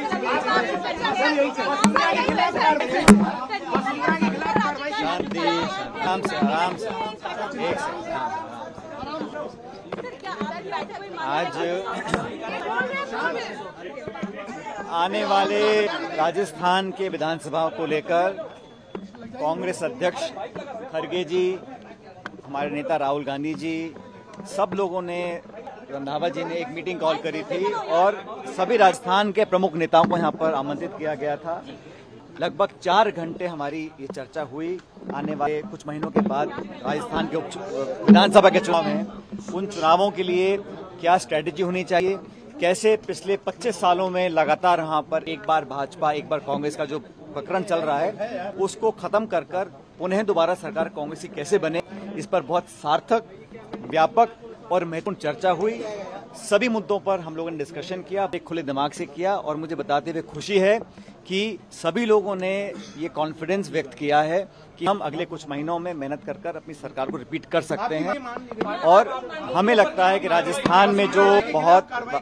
आज आने वाले राजस्थान के विधानसभा को लेकर कांग्रेस अध्यक्ष खड़गे जी, हमारे नेता राहुल गांधी जी, सब लोगों ने, रंधावा जी ने एक मीटिंग कॉल करी थी और सभी राजस्थान के प्रमुख नेताओं को यहाँ पर आमंत्रित किया गया था। लगभग 4 घंटे हमारी ये चर्चा हुई। आने वाले कुछ महीनों के बाद राजस्थान के विधानसभा के चुनाव हैं, उन चुनावों के लिए क्या स्ट्रेटेजी होनी चाहिए, कैसे पिछले 25 सालों में लगातार यहाँ पर एक बार भाजपा एक बार कांग्रेस का जो प्रकरण चल रहा है उसको खत्म कर कर पुनः दोबारा सरकार कांग्रेस की कैसे बने, इस पर बहुत सार्थक, व्यापक और महत्वपूर्ण चर्चा हुई। सभी मुद्दों पर हम लोगों ने डिस्कशन किया, एक खुले दिमाग से किया और मुझे बताते हुए खुशी है कि सभी लोगों ने ये कॉन्फिडेंस व्यक्त किया है कि हम अगले कुछ महीनों में मेहनत कर कर अपनी सरकार को रिपीट कर सकते हैं। और हमें लगता है कि राजस्थान में जो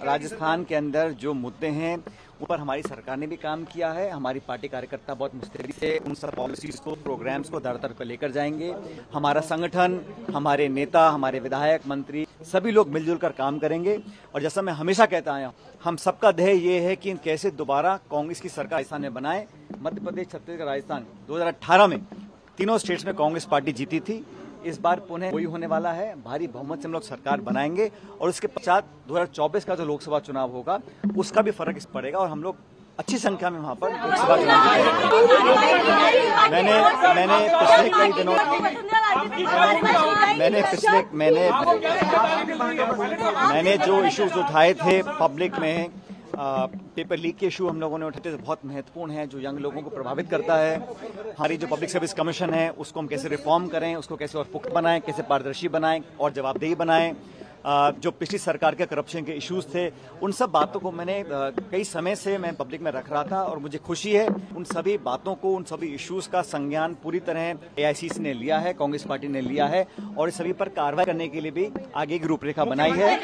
राजस्थान के अंदर जो मुद्दे हैं उन पर हमारी सरकार ने भी काम किया है। हमारी पार्टी कार्यकर्ता बहुत मुस्तैदी से उन सब पॉलिसीज को, प्रोग्राम्स को धरातल पर लेकर जाएंगे। हमारा संगठन, हमारे नेता, हमारे विधायक, मंत्री, सभी लोग मिलजुल कर काम करेंगे। और जैसा मैं हमेशा कहता आया, हम सबका ध्येय ये है कि कैसे दोबारा कांग्रेस की सरकार राजस्थान में बनाए। मध्य प्रदेश, छत्तीसगढ़, राजस्थान 2018 में तीनों स्टेट्स में कांग्रेस पार्टी जीती थी। इस बार पुनः वही होने वाला है, भारी बहुमत से हम लोग सरकार बनाएंगे और उसके पश्चात 2024 का जो लोकसभा चुनाव होगा उसका भी फर्क पड़ेगा और हम लोग अच्छी संख्या में वहाँ पर लोकसभा चुनाव। मैंने जो इश्यूज उठाए थे पब्लिक में, पेपर लीक के इशू हम लोगों ने उठाते थे, बहुत महत्वपूर्ण है जो यंग लोगों को प्रभावित करता है। हमारी जो पब्लिक सर्विस कमीशन है उसको हम कैसे रिफॉर्म करें, उसको कैसे और पुख्ता बनाएं, कैसे पारदर्शी बनाएं और जवाबदेही बनाएं। जो पिछली सरकार के करप्शन के इश्यूज थे, उन सब बातों को मैंने कई समय से मैं पब्लिक में रख रहा था और मुझे खुशी है उन सभी बातों को, उन सभी इश्यूज का संज्ञान पूरी तरह AICC ने लिया है, कांग्रेस पार्टी ने लिया है और इस सभी पर कार्रवाई करने के लिए भी आगे की रूपरेखा बनाई है।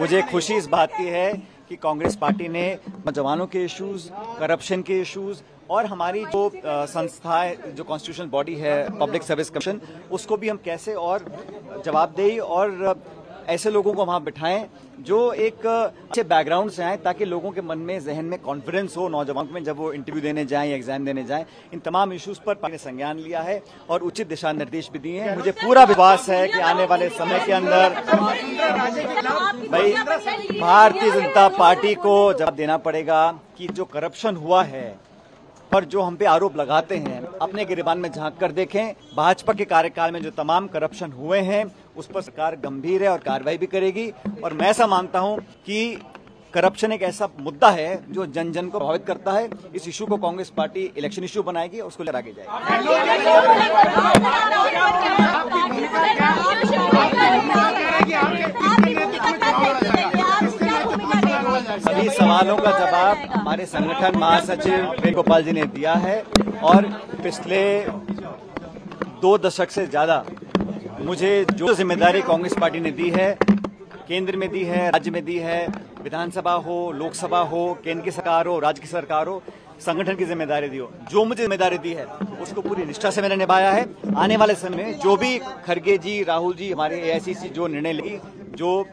मुझे खुशी इस बात की है कि कांग्रेस पार्टी ने नौजवानों के इश्यूज, करप्शन के इश्यूज और हमारी जो संस्थाएं, जो कॉन्स्टिट्यूशनल बॉडी है पब्लिक सर्विस कमीशन, उसको भी हम कैसे और जवाबदेही और ऐसे लोगों को वहाँ बिठाएं जो एक अच्छे बैकग्राउंड से आए ताकि लोगों के मन में, जहन में कॉन्फिडेंस हो, नौजवानों में, जब वो इंटरव्यू देने जाएं या एग्जाम देने जाएं। इन तमाम इश्यूज पर पार्टी ने संज्ञान लिया है और उचित दिशा निर्देश भी दिए हैं। मुझे पूरा विश्वास है कि आने वाले समय के अंदर भाई भारतीय जनता पार्टी को जवाब देना पड़ेगा कि जो करप्शन हुआ है पर जो हम पे आरोप लगाते हैं, अपने गिरबान में झांक कर देखें। भाजपा के कार्यकाल में जो तमाम करप्शन हुए हैं उस पर सरकार गंभीर है और कार्रवाई भी करेगी। और मैं ऐसा मानता हूं कि करप्शन एक ऐसा मुद्दा है जो जन जन को प्रभावित करता है। इस इशू को कांग्रेस पार्टी इलेक्शन इशू बनाएगी और उसको लेकर आगे जाएगी। सभी सवालों का जवाब हमारे संगठन महासचिव वेणुगोपाल जी ने दिया है और पिछले 2 दशक से ज्यादा मुझे जो जिम्मेदारी कांग्रेस पार्टी ने दी है, केंद्र में दी है, राज्य में दी है, विधानसभा हो, लोकसभा हो, केंद्र की सरकार हो, राज्य की सरकार हो, संगठन की जिम्मेदारी दी हो, जो मुझे जिम्मेदारी दी है उसको पूरी निष्ठा से मैंने निभाया है। आने वाले समय में जो भी खड़गे जी, राहुल जी, हमारे AICC जो निर्णय लेगी, जो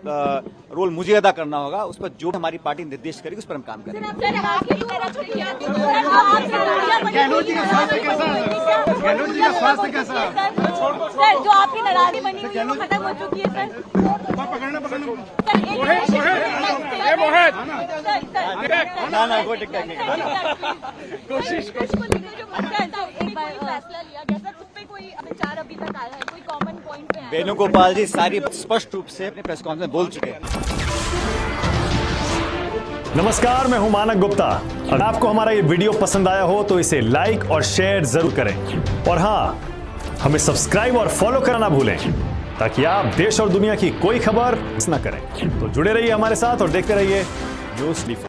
रोल मुझे अदा करना होगा उस पर जो हमारी पार्टी निर्देश करेगी उस पर हम काम करेंगे। वेणुगोपाल जी सारी स्पष्ट रूप से अपने प्रेस कॉन्फ्रेंस में बोल चुके हैं। नमस्कार, मैं हूं मानक गुप्ता। अगर आपको हमारा ये वीडियो पसंद आया हो तो इसे लाइक और शेयर जरूर करें और हां, हमें सब्सक्राइब और फॉलो करना भूलें ताकि आप देश और दुनिया की कोई खबर मिस ना करें। तो जुड़े रहिए हमारे साथ और देखते रहिए न्यूज़।